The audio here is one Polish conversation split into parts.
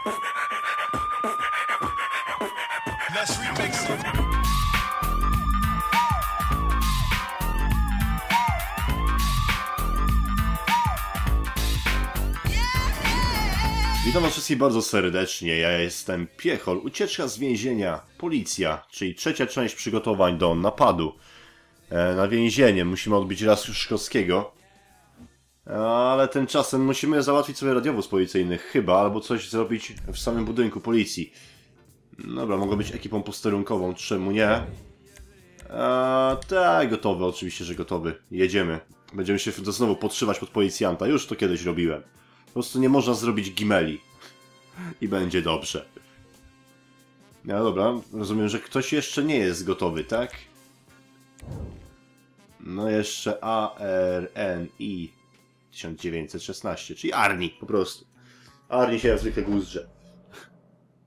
Let's remix it. Witam was wszystkich bardzo serdecznie, ja jestem Piechol, ucieczka z więzienia, policja, czyli trzecia część przygotowań do napadu na więzienie. Musimy odbić Raszkowskiego. Ale tymczasem musimy załatwić sobie radiowóz policyjny, chyba, albo coś zrobić w samym budynku policji. Dobra, mogę być ekipą posterunkową, czemu nie? Tak, gotowy, oczywiście, że gotowy. Jedziemy. Będziemy się znowu podszywać pod policjanta, już to kiedyś robiłem. Po prostu nie można zrobić gimeli. I będzie dobrze. No dobra, rozumiem, że ktoś jeszcze nie jest gotowy, tak? No jeszcze ARNI 1916, czyli Arnie po prostu. Arnie się jak zwykle głuzdrze.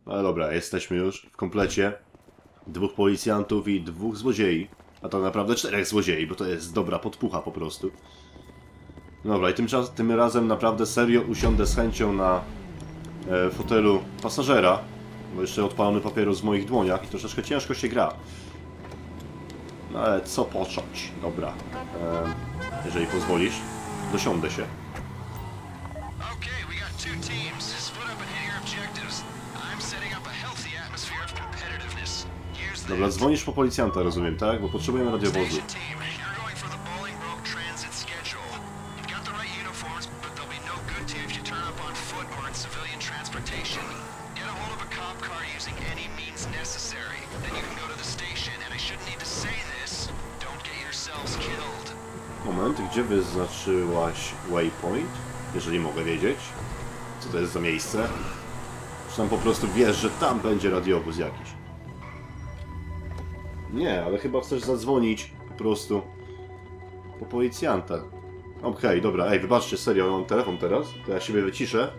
Ale dobra, jesteśmy już w komplecie. Dwóch policjantów i dwóch złodziei. A tak naprawdę czterech złodziei, bo to jest dobra podpucha po prostu. Dobra, i tym razem naprawdę serio usiądę z chęcią na fotelu pasażera. Bo jeszcze odpalony papieru z moich dłoniach i troszeczkę ciężko się gra. No ale co począć? Dobra, jeżeli pozwolisz, dosiądę się. Dobra, dzwonisz po policjanta, rozumiem, tak? Bo potrzebujemy radiowozu. Moment, gdzie wyznaczyłaś waypoint? Jeżeli mogę wiedzieć, co to jest za miejsce? Czy tam po prostu wiesz, że tam będzie radiowóz jakiś? Nie, ale chyba chcesz zadzwonić po prostu po policjanta. Okej, dobra, ej, wybaczcie, serio, mam telefon teraz, to ja siebie wyciszę,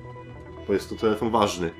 bo jest to telefon ważny.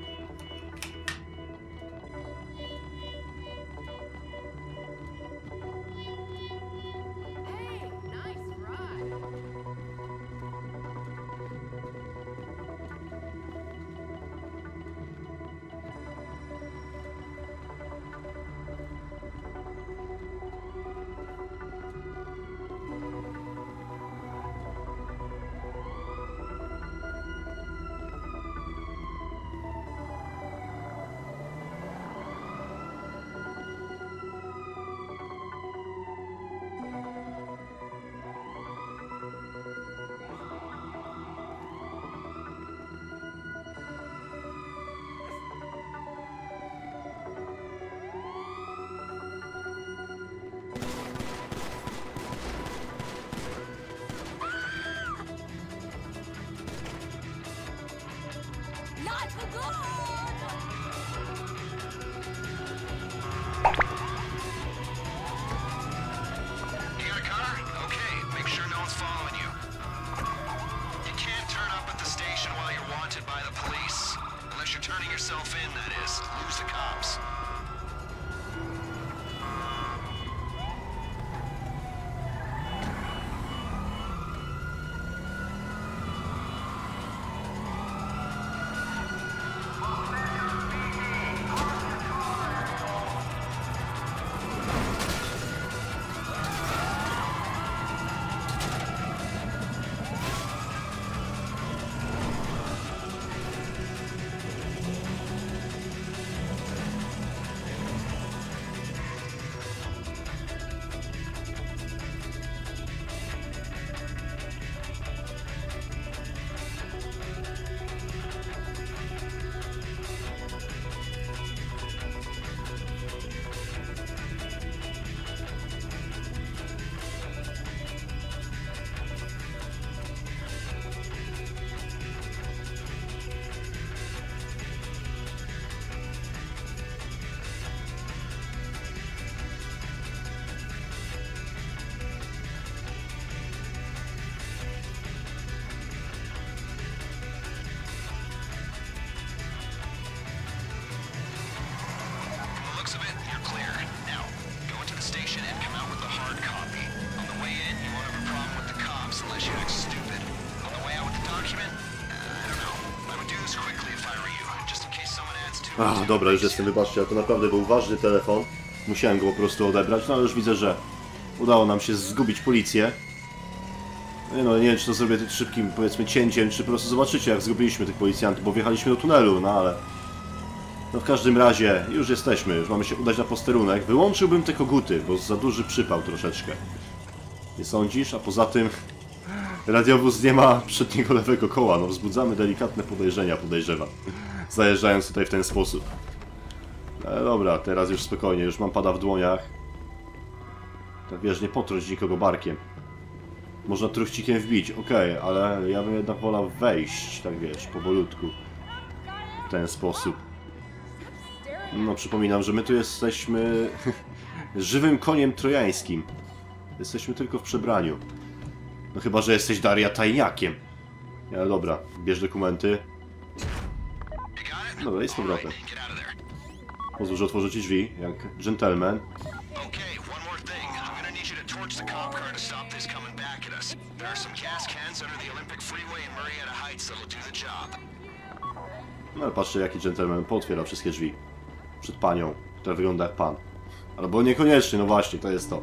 Ach, dobra, już jestem, wybaczcie, to naprawdę był ważny telefon. Musiałem go po prostu odebrać, no ale już widzę, że udało nam się zgubić policję. No nie wiem, czy to zrobię tym szybkim, powiedzmy, cięciem, czy po prostu zobaczycie, jak zgubiliśmy tych policjantów, bo wjechaliśmy do tunelu, no ale... No w każdym razie, już jesteśmy, już mamy się udać na posterunek. Wyłączyłbym te koguty, bo za duży przypał troszeczkę. Nie sądzisz? A poza tym... Radiowóz nie ma przedniego lewego koła, no wzbudzamy delikatne podejrzenia, podejrzewam. Zajeżdżając tutaj w ten sposób. Ale dobra, teraz już spokojnie, już mam pada w dłoniach. Tak wiesz, nie potrąć nikogo barkiem. Można truchcikiem wbić, okej, ale ja bym jednak wolał wejść, tak wiesz, powolutku. W ten sposób. No przypominam, że my tu jesteśmy żywym koniem trojańskim. Jesteśmy tylko w przebraniu. No chyba, że jesteś Daria Tajniakiem. Ale dobra, bierz dokumenty. Dobra, jest z powrotem. Pozwól, że otworzę ci drzwi, jak dżentelmen. No ale patrzcie, jaki dżentelmen pootwiera wszystkie drzwi. Przed panią, która wygląda jak pan. Albo niekoniecznie, no właśnie, to jest to.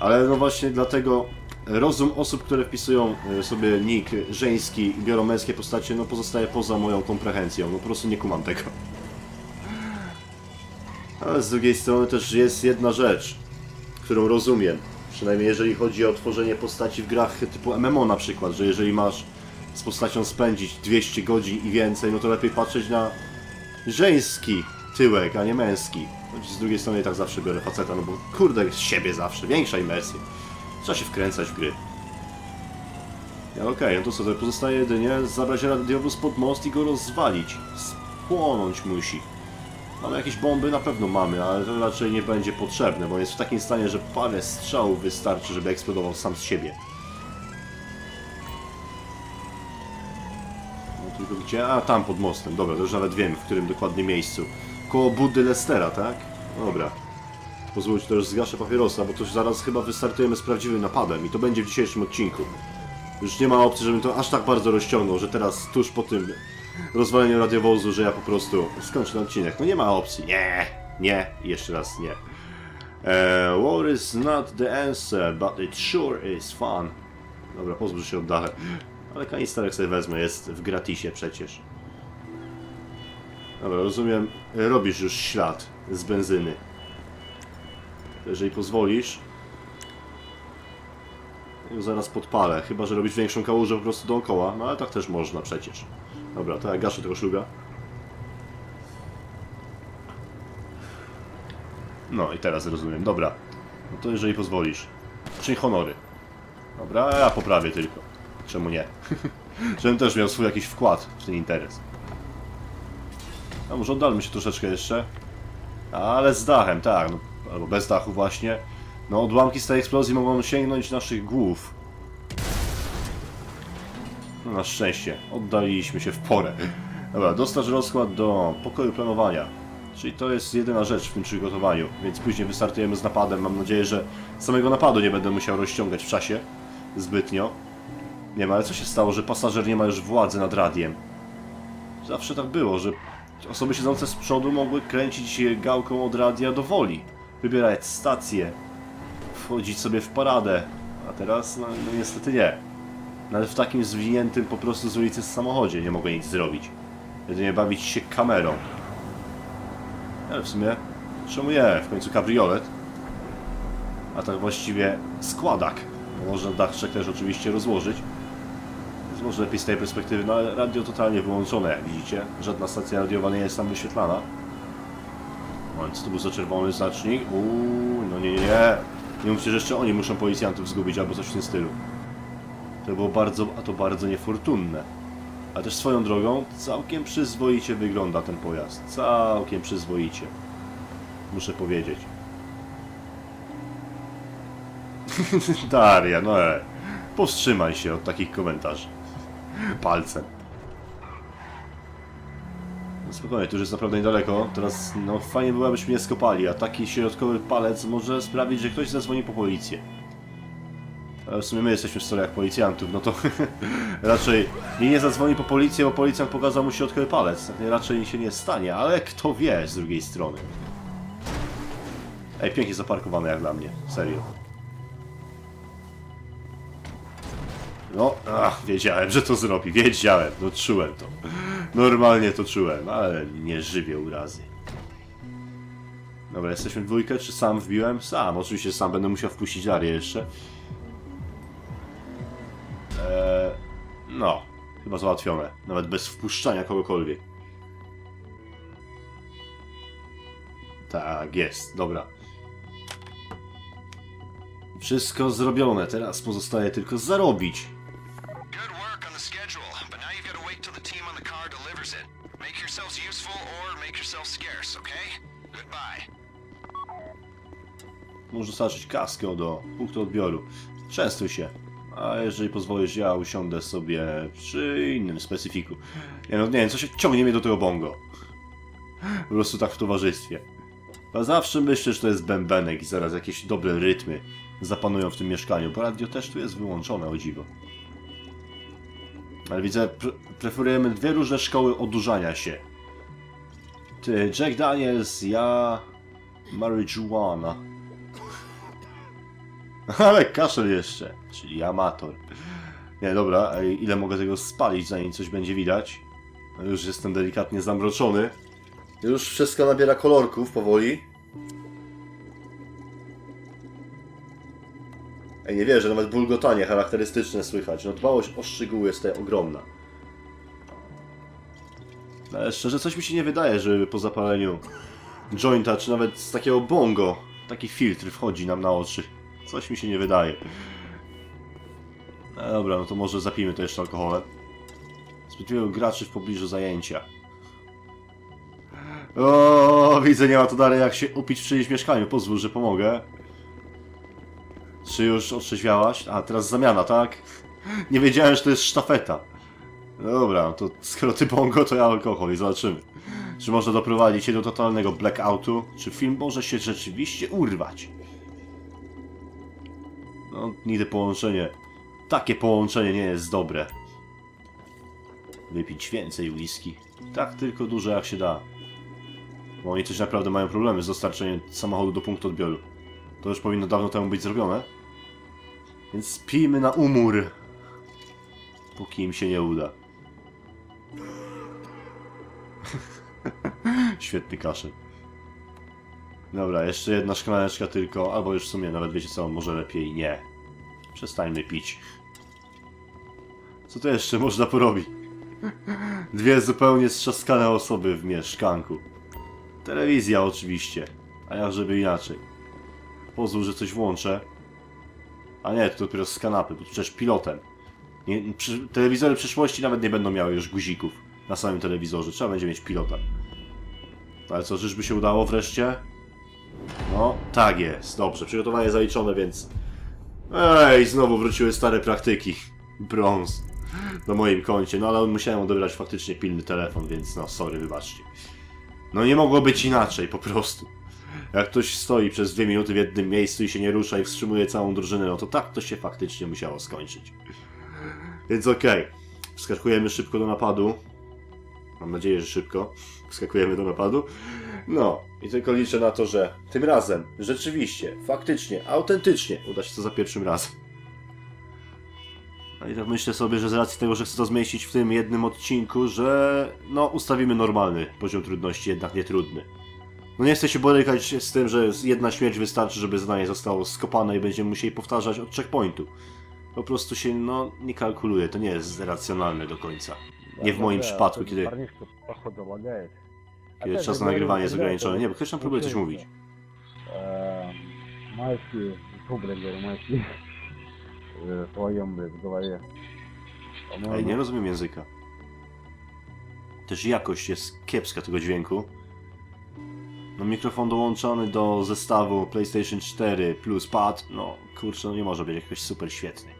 Ale no właśnie dlatego... Rozum osób, które wpisują sobie nick żeński i biorą męskie postacie, no pozostaje poza moją komprehencją. No po prostu nie kumam tego. Ale z drugiej strony też jest jedna rzecz, którą rozumiem. Przynajmniej jeżeli chodzi o tworzenie postaci w grach typu MMO na przykład, że jeżeli masz z postacią spędzić 200 godzin i więcej, no to lepiej patrzeć na żeński tyłek, a nie męski. Choć z drugiej strony i tak zawsze biorę faceta, no bo kurde, z siebie zawsze, większa imersja. Trzeba się wkręcać w gry. Ja, okej, no to co, to pozostaje jedynie zabrać radiowóz pod most i go rozwalić. Spłonąć musi. Mamy jakieś bomby? Na pewno mamy, ale to raczej nie będzie potrzebne, bo jest w takim stanie, że parę strzałów wystarczy, żeby eksplodował sam z siebie. No tylko gdzie? A, tam pod mostem. Dobra, to już nawet wiem, w którym dokładnie miejscu. Koło Buddy Lestera, tak? Dobra. Pozwólcie, to już zgaszę papierosa, bo to już zaraz chyba wystartujemy z prawdziwym napadem i to będzie w dzisiejszym odcinku. Już nie ma opcji, żebym to aż tak bardzo rozciągnął, że teraz tuż po tym rozwaleniu radiowozu, że ja po prostu skończę ten odcinek. No nie ma opcji. Nie, nie, jeszcze raz nie. War is not the answer, but it sure is fun. Dobra, pozwól, że się oddalę. Ale kanisterek sobie wezmę, jest w gratisie przecież. Dobra, rozumiem, robisz już ślad z benzyny. Jeżeli pozwolisz, ją zaraz podpalę. Chyba, że robić większą kałużę po prostu dookoła. No ale tak też można przecież. Dobra, to ja gaszę tego szluga. No i teraz rozumiem. Dobra. No to jeżeli pozwolisz. Czyń honory. Dobra, ja poprawię tylko. Czemu nie? Żebym też miał swój jakiś wkład w ten interes. A może oddalmy się troszeczkę jeszcze? Ale z dachem, tak. No. Albo bez dachu właśnie. No odłamki z tej eksplozji mogą sięgnąć naszych głów. No, na szczęście. Oddaliliśmy się w porę. Dobra, dostarcz rozkład do pokoju planowania. Czyli to jest jedyna rzecz w tym przygotowaniu. Więc później wystartujemy z napadem. Mam nadzieję, że samego napadu nie będę musiał rozciągać w czasie. Zbytnio. Nie wiem, ale co się stało, że pasażer nie ma już władzy nad radiem? Zawsze tak było, że osoby siedzące z przodu mogły kręcić gałką od radia do woli. Wybierać stację, wchodzić sobie w paradę, a teraz no niestety nie. Nawet w takim zwiniętym po prostu z ulicy samochodzie nie mogę nic zrobić. Jedynie bawić się kamerą. Ale w sumie, czemu nie? W końcu kabriolet. A tak właściwie składak. Można dachczek też oczywiście rozłożyć. Więc może lepiej z tej perspektywy, no ale radio totalnie wyłączone, jak widzicie. Żadna stacja radiowa nie jest tam wyświetlana. Co to był za czerwony znacznik? Uuu, no nie. Nie mówcie, że jeszcze oni muszą policjantów zgubić albo coś w tym stylu. To było bardzo, a to bardzo niefortunne. A też swoją drogą całkiem przyzwoicie wygląda ten pojazd. Całkiem przyzwoicie. Muszę powiedzieć. Daria, no powstrzymaj się od takich komentarzy. Palcem. Spokojnie, to już jest naprawdę niedaleko. Teraz, no fajnie było, abyśmy nie skopali, a taki środkowy palec może sprawić, że ktoś zadzwoni po policję. W sumie my jesteśmy w stole jak policjantów, no to raczej nie zadzwoni po policję, bo policjant pokazał mu środkowy palec. Raczej się nie stanie, ale kto wie z drugiej strony. Ej, pięknie zaparkowane jak dla mnie, serio. No, ach, wiedziałem, że to zrobi, wiedziałem, no czułem to. Normalnie to czułem, ale nie żywię urazy. Dobra, jesteśmy w dwójkę, czy sam wbiłem? Sam, oczywiście sam będę musiał wpuścić Darię jeszcze. No, chyba załatwione, nawet bez wpuszczania kogokolwiek. Tak, jest, dobra. Wszystko zrobione, teraz pozostaje tylko zarobić. Możesz dostarczyć kaskę do punktu odbioru. Częstuj się. A jeżeli pozwolisz, ja usiądę sobie przy innym specyfiku. Ja no, nie wiem, co się ciągnie mnie do tego bongo. Po prostu tak w towarzystwie. Ja zawsze myślę, że to jest bębenek i zaraz jakieś dobre rytmy zapanują w tym mieszkaniu, bo radio też tu jest wyłączone, o dziwo. Ale widzę, preferujemy dwie różne szkoły odurzania się. Ty, Jack Daniels, ja... Marijuana. Ale kaszel jeszcze, czyli amator. Nie, dobra, ile mogę tego spalić, zanim coś będzie widać? Już jestem delikatnie zamroczony. Już wszystko nabiera kolorków powoli. Ej, nie wierzę, nawet bulgotanie charakterystyczne słychać. No, dbałość o szczegóły jest tutaj ogromna. Ale szczerze, coś mi się nie wydaje, żeby po zapaleniu jointa, czy nawet z takiego bongo, taki filtr wchodzi nam na oczy. Coś mi się nie wydaje. No dobra, no to może zapijmy to jeszcze alkoholem. Zbyt wielu graczy w pobliżu zajęcia. O, widzę, nie ma to dalej jak się upić w czyimś mieszkaniu. Pozwól, że pomogę. Czy już otrzeźwiałaś? A, teraz zamiana, tak? Nie wiedziałem, że to jest sztafeta. No dobra, to skoro ty bongo, to ja alkohol i zobaczymy. Czy można doprowadzić się do totalnego blackoutu? Czy film może się rzeczywiście urwać? No, nigdy połączenie. Takie połączenie nie jest dobre. Wypić więcej whisky. Tak tylko dużo jak się da. Bo oni też naprawdę mają problemy z dostarczeniem samochodu do punktu odbioru. To już powinno dawno temu być zrobione. Więc pijmy na umór. Póki im się nie uda. Świetny kaszel. Dobra, jeszcze jedna szklaneczka tylko, albo już w sumie nawet wiecie co, może lepiej nie. Przestańmy pić. Co to jeszcze można porobić? Dwie zupełnie strzaskane osoby w mieszkanku. Telewizja oczywiście, a ja żeby inaczej. Pozwól, że coś włączę. A nie, to dopiero z kanapy, bo przecież pilotem. Nie, telewizory w przyszłości nawet nie będą miały już guzików na samym telewizorze, trzeba będzie mieć pilota. Ale co, czyżby się udało wreszcie? No, tak jest, dobrze, przygotowanie zaliczone, więc... Ej, znowu wróciły stare praktyki. Brąz na moim koncie, no ale musiałem odebrać faktycznie pilny telefon, więc no, sorry, wybaczcie. No nie mogło być inaczej, po prostu. Jak ktoś stoi przez 2 minuty w jednym miejscu i się nie rusza i wstrzymuje całą drużynę, no to tak to się faktycznie musiało skończyć. Więc okej. Wskakujemy szybko do napadu. Mam nadzieję, że szybko. Wskakujemy do napadu. No, i tylko liczę na to, że tym razem, rzeczywiście, faktycznie, autentycznie uda się to za pierwszym razem. No i tak myślę sobie, że z racji tego, że chcę to zmieścić w tym jednym odcinku, że no ustawimy normalny poziom trudności, jednak nie trudny. No nie chcę się borykać z tym, że jedna śmierć wystarczy, żeby zadanie zostało skopane i będziemy musieli powtarzać od checkpointu. Po prostu się no nie kalkuluje, to nie jest racjonalne do końca. Nie w moim przypadku, kiedy czas na nagrywanie jest ograniczony. Nie, bo ktoś tam próbuje coś mówić. Ej, nie rozumiem języka. Też jakość jest kiepska tego dźwięku. No, mikrofon dołączony do zestawu PlayStation 4 plus pad. No kurczę, no nie może być jakoś super świetny.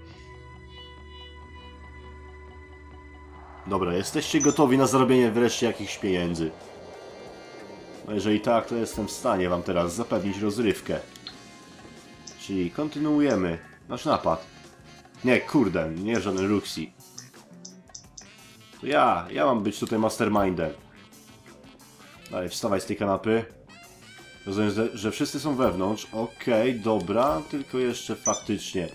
Dobra, jesteście gotowi na zarobienie wreszcie jakichś pieniędzy. No jeżeli tak, to jestem w stanie wam teraz zapewnić rozrywkę. Czyli kontynuujemy nasz napad. Nie, kurde, nie żaden Luxi. To ja mam być tutaj mastermindem. Dalej, wstawaj z tej kanapy. Rozumiem, że wszyscy są wewnątrz. Okej, dobra, tylko jeszcze faktycznie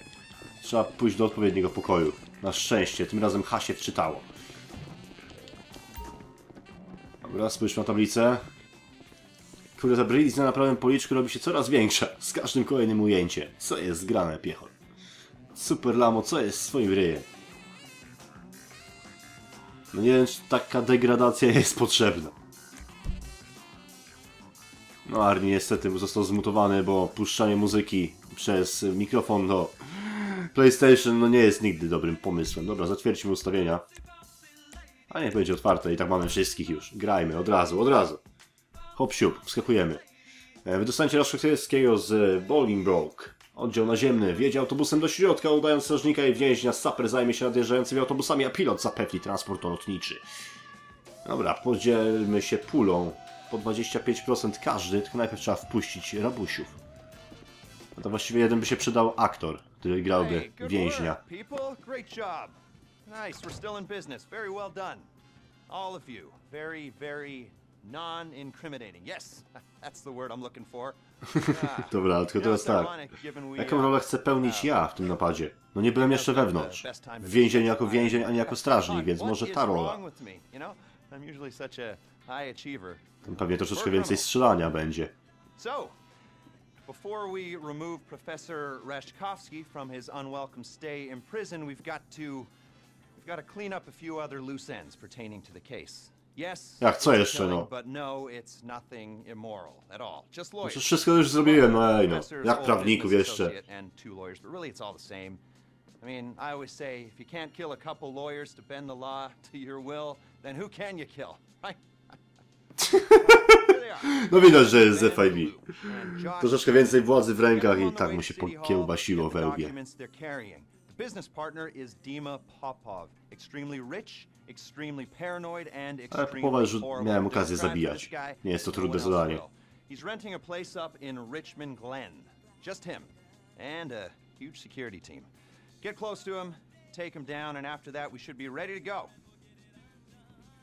trzeba pójść do odpowiedniego pokoju. Na szczęście, tym razem H się wczytało. Dobra, spójrzmy na tablicę. Kurde, ta bryzna na prawym policzku robi się coraz większa z każdym kolejnym ujęciem. Co jest grane, Piechol? Super lamo, co jest swoim ryjem? No nie wiem, czy taka degradacja jest potrzebna. No Arnie niestety został zmutowany, bo puszczanie muzyki przez mikrofon do PlayStation no nie jest nigdy dobrym pomysłem. Dobra, zatwierdźmy ustawienia. A niech będzie otwarte i tak mamy wszystkich już. Grajmy, od razu. Hop siup, wskakujemy. Wydostańcie Raszkowskiego z Bolingbroke. Oddział naziemny wjedzie autobusem do środka, udając strażnika i więźnia. Saper zajmie się nadjeżdżającymi autobusami, a pilot zapewni transport lotniczy. Dobra, podzielmy się pulą. Po 25% każdy, tylko najpierw trzeba wpuścić rabusiów. No to właściwie jeden by się przydał aktor, który grałby więźnia. Nice, we're still in business. Very well done. All of you. Very, very non-incriminating. Yes, that's the word I'm looking for. Dobra, tylko teraz tak. Jaką rolę chcę pełnić ja w tym napadzie? No nie byłem jeszcze wewnątrz. W więzieniu jako więzień, ani jako strażnik, więc może ta rola. Tam pewnie troszeczkę więcej strzelania będzie. Before we remove Professor Raszkowski from his unwelcome stay in prison, we've got to clean up a few other loose ends pertaining to the case. Yes. Jak co jeszcze no? Przecież wszystko już zrobiłem, no ej no. Jak prawników jeszcze. I mean, I always say if you can't kill a couple lawyers to bend the law to your will, then who can you kill? Right? No widać, że jest z F.I.B. Troszeczkę więcej władzy w rękach i tak mu się pokiełbasiło we łbie. Ale popować, że miałem okazję zabijać. Nie jest to trudne zadanie.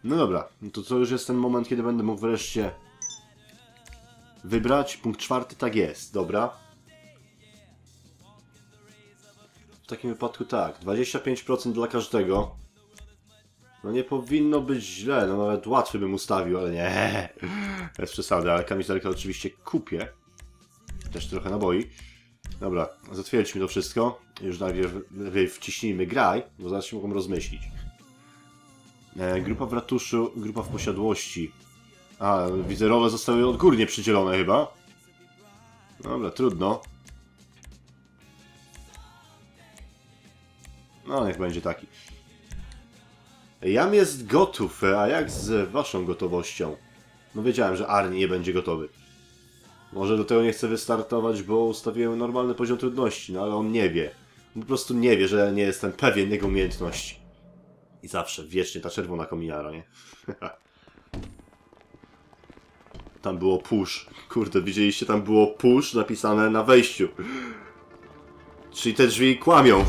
No dobra, to już jest ten moment, kiedy będę mógł wreszcie wybrać. Punkt czwarty, tak jest, dobra. W takim wypadku tak, 25% dla każdego. No nie powinno być źle, no nawet łatwy bym ustawił, ale nie. Bez przesady, ale kamizelkę oczywiście kupię. Też trochę naboi. Dobra, zatwierdźmy to wszystko. Już najpierw wciśnijmy graj, bo zaraz się mogą rozmyślić. Grupa w ratuszu, grupa w posiadłości. A, widzę, role zostały odgórnie przydzielone chyba. Dobra, trudno. No, niech będzie taki. Jam jest gotów, a jak z waszą gotowością? No wiedziałem, że Arnie nie będzie gotowy. Może do tego nie chcę wystartować, bo ustawiłem normalny poziom trudności, no ale on nie wie. Po prostu nie wie, że nie jestem pewien jego umiejętności. I zawsze, wiecznie ta czerwona kominiara, nie? Tam było push. Kurde, widzieliście? Tam było push napisane na wejściu. Czyli te drzwi kłamią.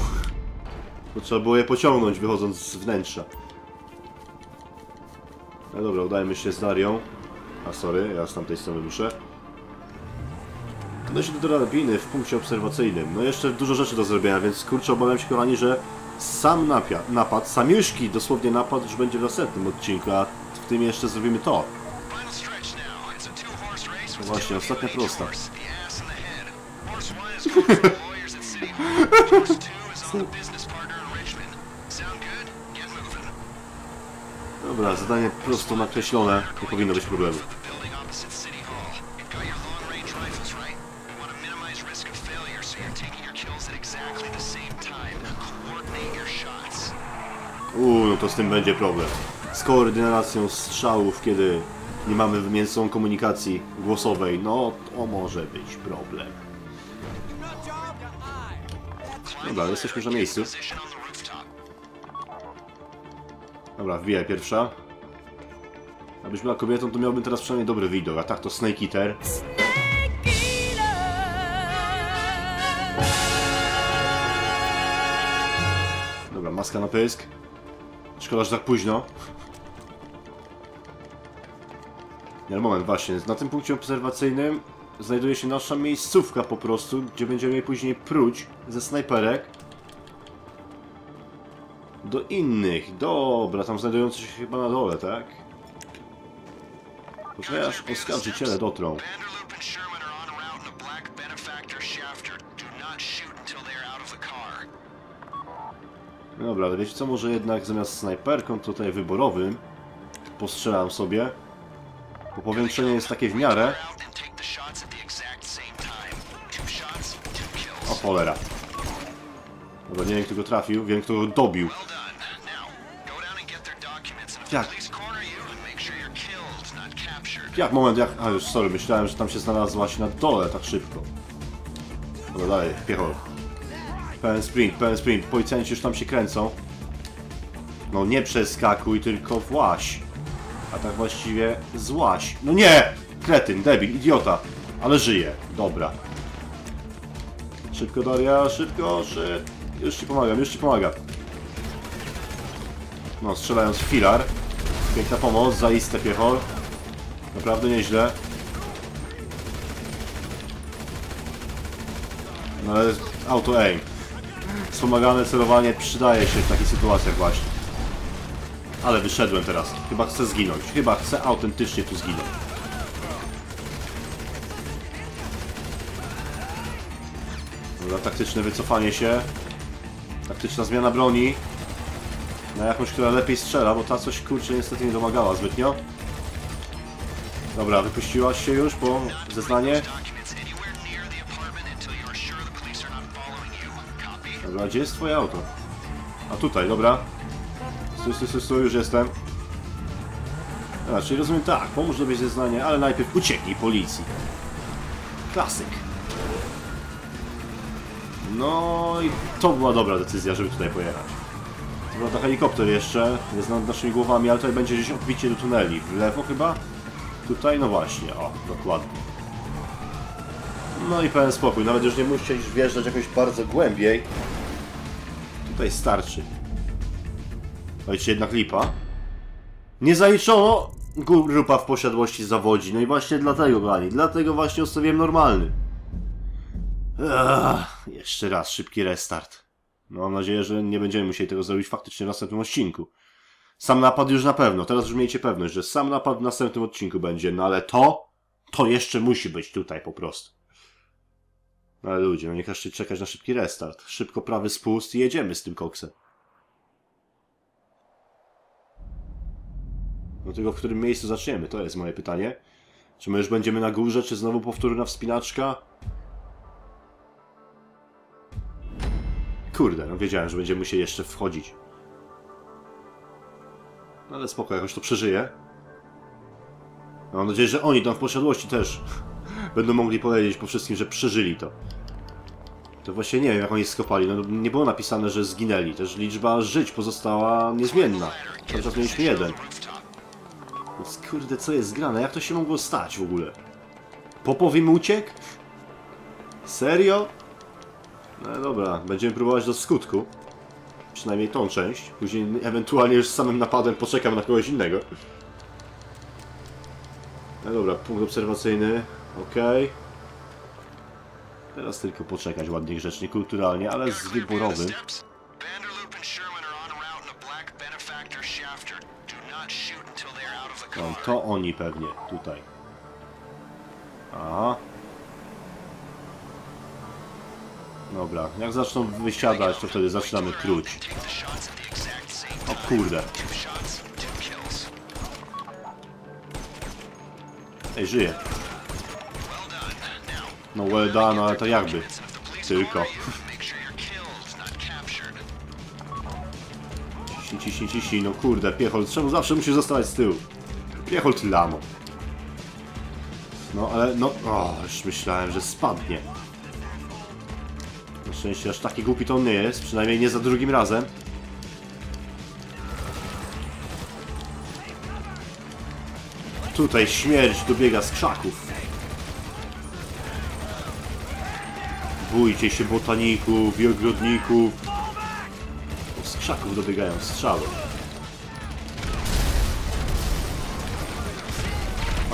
To trzeba było je pociągnąć, wychodząc z wnętrza. No dobra, udajmy się z Darią. A sorry, ja z tamtej strony muszę. Dość do drabiny w punkcie obserwacyjnym. No jeszcze dużo rzeczy do zrobienia, więc kurczę, obawiam się, kochani, że sam napad, samiuszki dosłownie napad już będzie w następnym odcinku, a w tym jeszcze zrobimy to. No właśnie, ostatnia prosta. Dobra, zadanie prosto nakreślone, nie powinno być problemu. No to z tym będzie problem. Z koordynacją strzałów, kiedy nie mamy między komunikacji głosowej, no to może być problem. Dobra, jesteśmy już na miejscu. Dobra, wbijaj pierwsza. Abyś była kobietą, to miałbym teraz przynajmniej dobry widok, a tak to Snake Eater. maska na pysk. Szkoda, że tak późno. Nie, moment, właśnie. Na tym punkcie obserwacyjnym znajduje się nasza miejscówka po prostu, gdzie będziemy jej później pruć ze snajperek do innych. Dobra, tam znajdujący się chyba na dole, tak? Ponieważ oskarżyciele dotrą. Dobra, ale wiecie co, może jednak zamiast snajperką tutaj wyborowym postrzelam sobie. Bo powiększenie jest takie w miarę. O cholera. Dobra, nie wiem kto go trafił, wiem kto go dobił. Jak? Jak? Moment, jak? A już, sorry, myślałem, że tam się znalazłaś na dole tak szybko. Dobra, dalej, Piechol. Pełen sprint, pełen sprint. Policjanci już tam się kręcą. No nie przeskakuj, tylko właś. A tak właściwie złaś. No nie! Kretyn, debil, idiota. Ale żyje. Dobra. Szybko, Daria, szybko, Już ci pomagam, już ci pomagam. No, strzelając w filar. Piękna pomoc, zaiste, Piechol. Naprawdę nieźle. No ale auto-aim. Wspomagane celowanie przydaje się w takich sytuacjach właśnie. Ale wyszedłem teraz. Chyba chcę zginąć. Chyba chcę autentycznie tu zginąć. Dobra, taktyczne wycofanie się. Taktyczna zmiana broni. Na jakąś, która lepiej strzela, bo ta coś kurczę niestety nie domagała zbytnio. Dobra, wypuściłaś się już po zeznanie. Dobra, gdzie jest twoje auto? A tutaj, dobra. Stój, już jestem. A, czyli rozumiem tak, pomóż dobyć zeznanie, ale najpierw ucieknij policji. Klasyk. No i to była dobra decyzja, żeby tutaj pojechać. Dobra, to helikopter jeszcze, jest nad naszymi głowami, ale tutaj będzie gdzieś odbicie do tuneli. W lewo chyba? Tutaj? No właśnie, o, dokładnie. No i pełen spokój, nawet już nie musisz wjeżdżać jakoś bardzo głębiej. Tutaj starczy. Ojcie, jednak lipa. Nie zaliczono! Grupa w posiadłości zawodzi. No i właśnie dlatego, kochani, dlatego właśnie ustawiłem normalny. Jeszcze raz, szybki restart. No, mam nadzieję, że nie będziemy musieli tego zrobić faktycznie w następnym odcinku. Sam napad już na pewno, teraz już miejcie pewność, że sam napad w następnym odcinku będzie. No ale to jeszcze musi być tutaj po prostu. No ale ludzie, no nie każcie czekać na szybki restart. Szybko prawy spust i jedziemy z tym koksem. No tylko w którym miejscu zaczniemy? To jest moje pytanie. Czy my już będziemy na górze, czy znowu powtórna wspinaczka? Kurde, no wiedziałem, że będziemy musieli jeszcze wchodzić. No ale spoko, jakoś to przeżyję. No, mam nadzieję, że oni tam w posiadłości też będą mogli powiedzieć po wszystkim, że przeżyli to. To właśnie nie wiem, jak oni skopali. No nie było napisane, że zginęli. Też liczba żyć pozostała niezmienna. Cały czas mieliśmy jeden. Kurde, co jest grane? Jak to się mogło stać w ogóle? Popowi uciekł? Serio? No dobra, będziemy próbować do skutku. Przynajmniej tą część. Później ewentualnie już z samym napadem poczekam na kogoś innego. No dobra, punkt obserwacyjny. Okej. Teraz tylko poczekać ładnie, grzecznie, kulturalnie, ale z wyborowym. No, to oni pewnie, tutaj. Aha. Dobra, jak zaczną wysiadać, to wtedy zaczynamy kruć. O kurde. Ej, żyje. No well done, ale to jakby. Tylko. Ciśnij, no kurde, Piechol, czemu zawsze musisz zostawać z tyłu? Piechol, ty lamo. No ale, no, o, już myślałem, że spadnie. Na szczęście aż taki głupi to on nie jest, przynajmniej nie za drugim razem. Tutaj śmierć dobiega z krzaków. Bójcie się botaników i ogrodników. krzaków dobiegają strzały.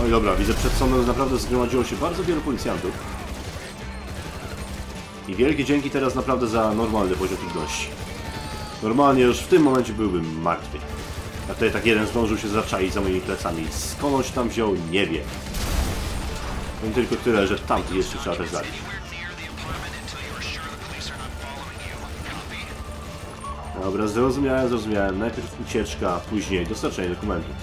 Oj, dobra, widzę, przed sądem naprawdę zgromadziło się bardzo wielu policjantów. I wielkie dzięki teraz naprawdę za normalny poziom trudności. Normalnie już w tym momencie byłbym martwy. A tutaj tak jeden zdążył się zaczaić za moimi plecami. Skądś tam wziął, nie wiem. Wiem tylko tyle, że tamty jeszcze trzeba też zabić. Dobra, zrozumiałem. Najpierw ucieczka, później dostarczenie dokumentów.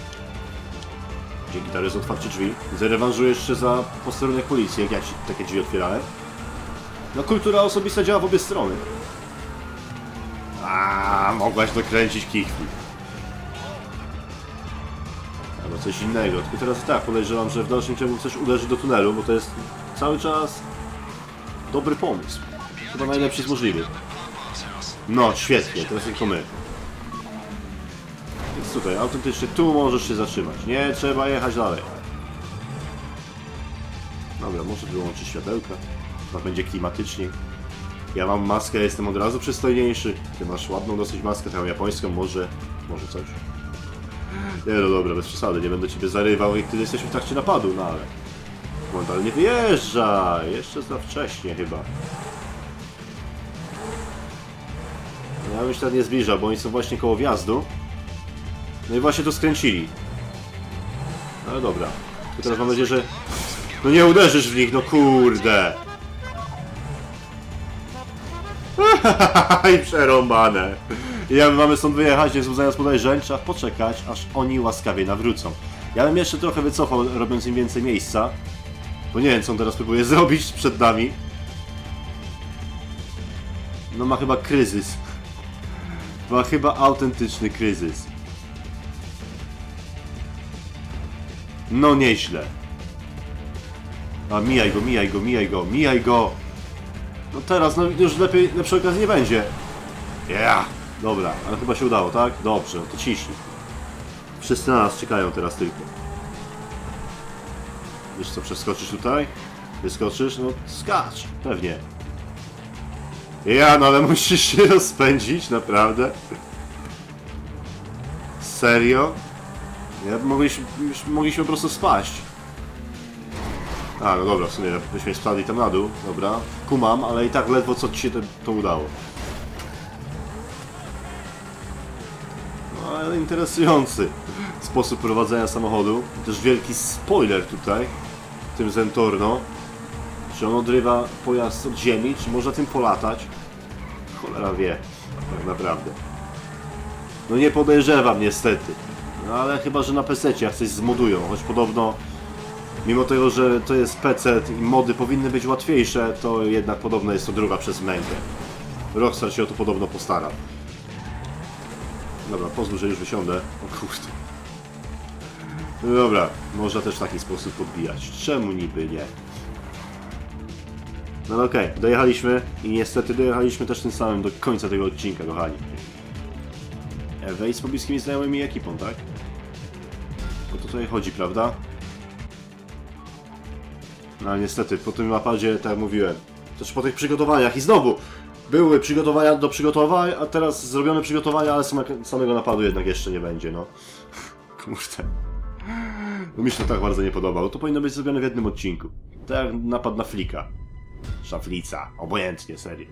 Dzięki Darii za otwarcie drzwi. Zrewanżujesz się za posterunek policji, jak ja ci takie drzwi otwierałem. No, kultura osobista działa w obie strony. Aaaa, mogłaś dokręcić kichwi. Albo coś innego, tylko teraz tak, podejrzewam, że w dalszym ciągu coś uderzy do tunelu, bo to jest cały czas dobry pomysł. Chyba najlepszy z możliwych. No, świetnie, teraz tylko my. Więc tutaj, autentycznie tu możesz się zatrzymać, nie trzeba jechać dalej. Dobra, muszę wyłączyć światełka, to będzie klimatycznie. Ja mam maskę, jestem od razu przystojniejszy. Ty masz ładną dosyć maskę, tę japońską, może coś. Nie, no dobra, bez przesady, nie będę ciebie zarywał, jak ty jesteś w trakcie napadu, no ale... Momentalnie wyjeżdżaj, jeszcze za wcześnie chyba. Ja bym się tak nie zbliżał, bo oni są właśnie koło wjazdu. No i właśnie to skręcili. Ale dobra. I teraz mam nadzieję, że... No nie uderzysz w nich, no kurde! I przerąbane! Ja mamy stąd wyjechać, nie wzbudzając podejrzeń, trzeba poczekać, aż oni łaskawie nawrócą. Ja bym jeszcze trochę wycofał, robiąc im więcej miejsca. Bo nie wiem, co on teraz próbuje zrobić przed nami. No ma chyba kryzys. Ma chyba autentyczny kryzys. No nieźle. A mijaj go. No teraz, no już lepiej, lepszej okazji nie będzie. Yeah. Dobra, ale chyba się udało, tak? Dobrze, no to ciśnij. Wszyscy na nas czekają teraz tylko. Wiesz co, przeskoczysz tutaj? Wyskoczysz? No skacz, pewnie. Ja, no ale musisz się rozpędzić, naprawdę. Serio? Ja mogliśmy po prostu spaść. A, no dobra, w sumie byśmy spadli tam na dół, dobra. Kumam, ale i tak ledwo co ci się to udało. No, ale interesujący sposób prowadzenia samochodu. Też wielki spoiler tutaj, w tym Zentorno. Czy on odrywa pojazd od ziemi, czy można tym polatać? Cholera wie, tak naprawdę. No nie podejrzewam niestety. No ale chyba, że na PC-cie jak coś zmodują, choć podobno... Mimo tego, że to jest PC i mody powinny być łatwiejsze, to jednak podobno jest to druga przez mękę. Rockstar się o to podobno postara. Dobra, pozwól, że już wysiądę. O kurde. Dobra, można też w taki sposób podbijać. Czemu niby nie? No ale okej, dojechaliśmy i niestety dojechaliśmy też tym samym do końca tego odcinka, kochani. Wejdź z pobliskimi znajomymi i ekipą, tak? O to tutaj chodzi, prawda? No niestety, po tym napadzie, tak jak mówiłem, też po tych przygotowaniach i znowu były przygotowania do przygotowań, a teraz zrobione przygotowania, ale samego napadu jednak jeszcze nie będzie, no. Kurde. Mi się to tak bardzo nie podobało. To powinno być zrobione w jednym odcinku. Tak jak napad na flika. Szaflica, obojętnie, serio.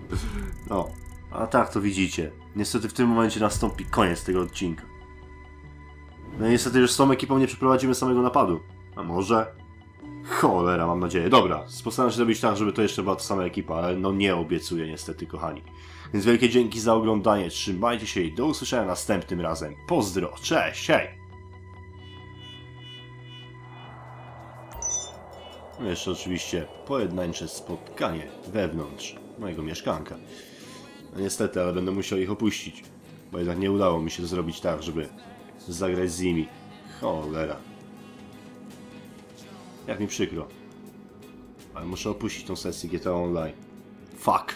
No, a tak to widzicie. Niestety w tym momencie nastąpi koniec tego odcinka. No i niestety już z tą ekipą nie przeprowadzimy samego napadu. A może? Cholera, mam nadzieję. Dobra, postaram się zrobić tak, żeby to jeszcze była ta sama ekipa, ale no nie obiecuję niestety, kochani. Więc wielkie dzięki za oglądanie, trzymajcie się i do usłyszenia następnym razem. Pozdro, cześć, hej! No jeszcze oczywiście pojednańcze spotkanie wewnątrz mojego mieszkanka. No niestety, ale będę musiał ich opuścić, bo jednak nie udało mi się zrobić tak, żeby zagrać z nimi. Cholera. Jak mi przykro. Ale muszę opuścić tą sesję GTA Online. Fuck.